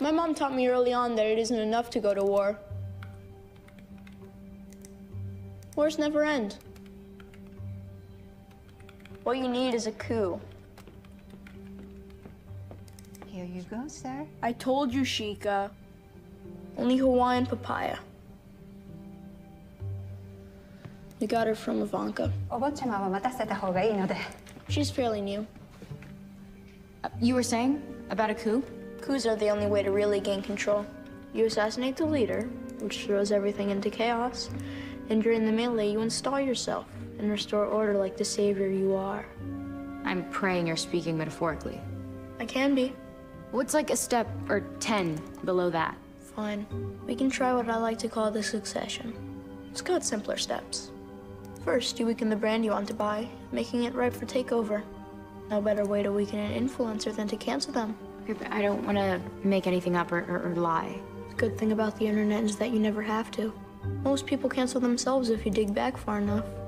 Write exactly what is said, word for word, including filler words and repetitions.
My mom taught me early on that it isn't enough to go to war. Wars never end. What you need is a coup. Here you go, sir. I told you, Sheikah. Only Hawaiian papaya. We got her from Ivanka. She's fairly new. Uh, you were saying about a coup? Coups are the only way to really gain control. You assassinate the leader, which throws everything into chaos, and during the melee, you install yourself and restore order like the savior you are. I'm praying you're speaking metaphorically. I can be. What's like a step or ten below that? Fine. We can try what I like to call the succession. It's got simpler steps. First, you weaken the brand you want to buy, making it ripe for takeover. No better way to weaken an influencer than to cancel them. Okay, but I don't want to make anything up or, or, or lie. The good thing about the internet is that you never have to. Most people cancel themselves if you dig back far enough.